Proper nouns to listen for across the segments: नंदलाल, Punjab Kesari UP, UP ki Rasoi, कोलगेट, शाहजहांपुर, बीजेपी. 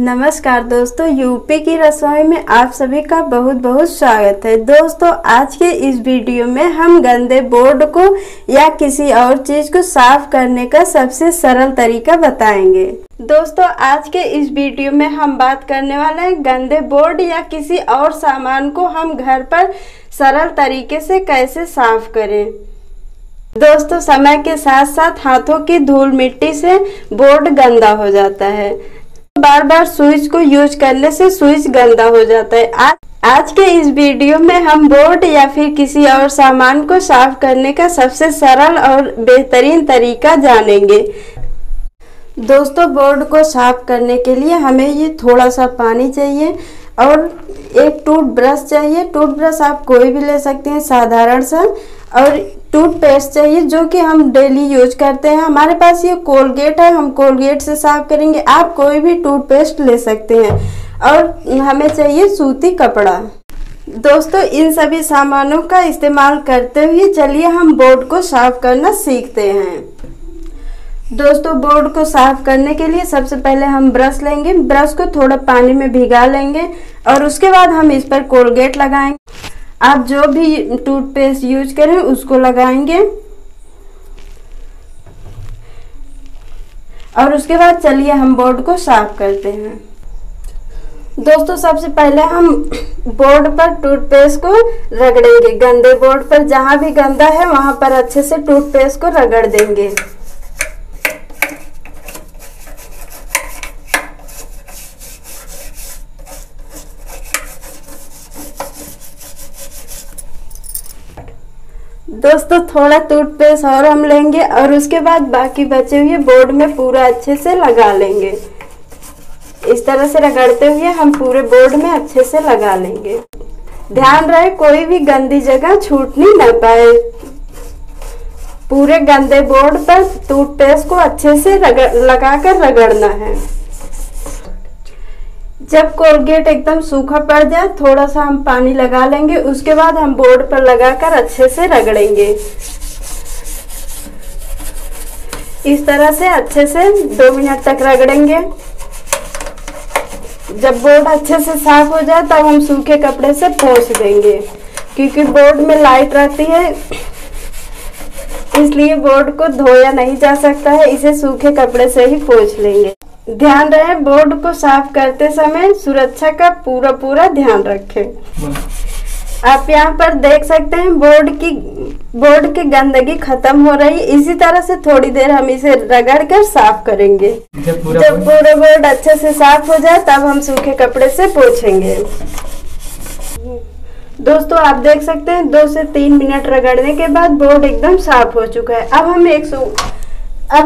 नमस्कार दोस्तों, यूपी की रसोई में आप सभी का बहुत बहुत स्वागत है। दोस्तों, आज के इस वीडियो में हम गंदे बोर्ड को या किसी और चीज़ को साफ करने का सबसे सरल तरीका बताएंगे। दोस्तों, आज के इस वीडियो में हम बात करने वाले हैं गंदे बोर्ड या किसी और सामान को हम घर पर सरल तरीके से कैसे साफ करें। दोस्तों, समय के साथ साथ हाथों की धूल मिट्टी से बोर्ड गंदा हो जाता है। बार बार स्विच को यूज करने से स्विच गंदा हो जाता है। आज के इस वीडियो में हम बोर्ड या फिर किसी और सामान को साफ करने का सबसे सरल और बेहतरीन तरीका जानेंगे। दोस्तों, बोर्ड को साफ करने के लिए हमें ये थोड़ा सा पानी चाहिए और एक टूथब्रश चाहिए। टूथब्रश आप कोई भी ले सकते हैं, साधारण सा, और टूथपेस्ट चाहिए जो कि हम डेली यूज करते हैं। हमारे पास ये कोलगेट है, हम कोलगेट से साफ करेंगे। आप कोई भी टूथपेस्ट ले सकते हैं। और हमें चाहिए सूती कपड़ा। दोस्तों, इन सभी सामानों का इस्तेमाल करते हुए चलिए हम बोर्ड को साफ करना सीखते हैं। दोस्तों, बोर्ड को साफ करने के लिए सबसे पहले हम ब्रश लेंगे। ब्रश को थोड़ा पानी में भिगा लेंगे और उसके बाद हम इस पर कोलगेट लगाएंगे। आप जो भी टूथपेस्ट यूज करें उसको लगाएंगे। और उसके बाद चलिए हम बोर्ड को साफ करते हैं। दोस्तों, सबसे पहले हम बोर्ड पर टूथपेस्ट को रगड़ेंगे। गंदे बोर्ड पर जहां भी गंदा है वहां पर अच्छे से टूथपेस्ट को रगड़ देंगे। दोस्तों, थोड़ा टूथपेस्ट और हम लेंगे और उसके बाद बाकी बचे हुए बोर्ड में पूरा अच्छे से लगा लेंगे। इस तरह से रगड़ते हुए हम पूरे बोर्ड में अच्छे से लगा लेंगे। ध्यान रहे कोई भी गंदी जगह छूटनी ना पाए। पूरे गंदे बोर्ड पर टूथपेस्ट को अच्छे से लगाकर रगड़ना है। जब कोलगेट एकदम सूखा पड़ जाए, थोड़ा सा हम पानी लगा लेंगे। उसके बाद हम बोर्ड पर लगाकर अच्छे से रगड़ेंगे। इस तरह से अच्छे से 2 मिनट तक रगड़ेंगे। जब बोर्ड अच्छे से साफ हो जाए तब हम सूखे कपड़े से पोंछ देंगे, क्योंकि बोर्ड में लाइट रहती है, इसलिए बोर्ड को धोया नहीं जा सकता है। इसे सूखे कपड़े से ही पोंछ लेंगे। ध्यान रहे बोर्ड को साफ करते समय सुरक्षा का पूरा ध्यान रखें। आप यहाँ पर देख सकते हैं बोर्ड की गंदगी खत्म हो रही। इसी तरह से थोड़ी देर हम इसे रगड़कर साफ करेंगे। जब पूरा बोर्ड अच्छे से साफ हो जाए तब हम सूखे कपड़े से पोंछेंगे। दोस्तों, आप देख सकते हैं 2 से 3 मिनट रगड़ने के बाद बोर्ड एकदम साफ हो चुका है। अब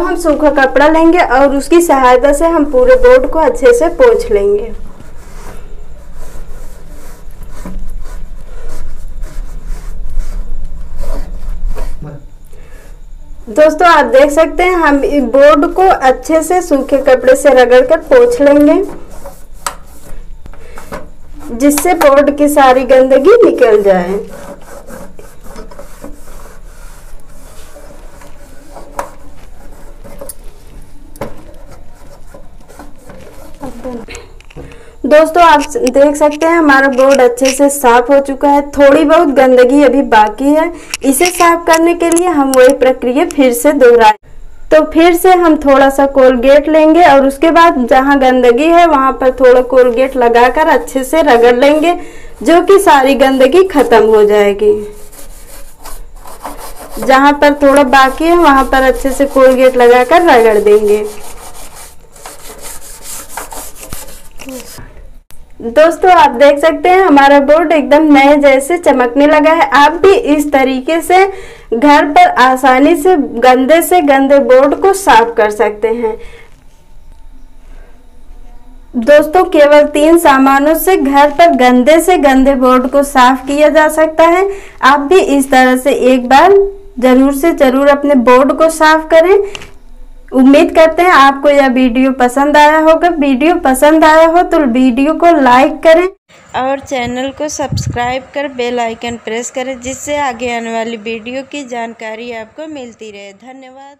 हम सूखा कपड़ा लेंगे और उसकी सहायता से हम पूरे बोर्ड को अच्छे से पोंछ लेंगे। दोस्तों, आप देख सकते हैं हम बोर्ड को अच्छे से सूखे कपड़े से रगड़कर पोंछ लेंगे, जिससे बोर्ड की सारी गंदगी निकल जाए। दोस्तों, आप देख सकते हैं हमारा बोर्ड अच्छे से साफ हो चुका है। थोड़ी बहुत गंदगी अभी बाकी है, इसे साफ करने के लिए हम वही प्रक्रिया फिर से दोहराएं। तो फिर से हम थोड़ा सा कोलगेट लेंगे और उसके बाद जहां गंदगी है वहां पर थोड़ा कोलगेट लगाकर अच्छे से रगड़ लेंगे, जो कि सारी गंदगी खत्म हो जाएगी। जहां पर थोड़ा बाकी है वहां पर अच्छे से कोलगेट लगाकर रगड़ देंगे। दोस्तों, आप देख सकते हैं हमारा बोर्ड एकदम नए जैसे चमकने लगा है। आप भी इस तरीके से घर पर आसानी से गंदे बोर्ड को साफ कर सकते हैं। दोस्तों, केवल 3 सामानों से घर पर गंदे से गंदे बोर्ड को साफ किया जा सकता है। आप भी इस तरह से एक बार जरूर से जरूर अपने बोर्ड को साफ करें। उम्मीद करते हैं आपको यह वीडियो पसंद आया होगा। वीडियो पसंद आया हो तो वीडियो को लाइक करें और चैनल को सब्सक्राइब कर बेल आइकन प्रेस करें, जिससे आगे आने वाली वीडियो की जानकारी आपको मिलती रहे। धन्यवाद।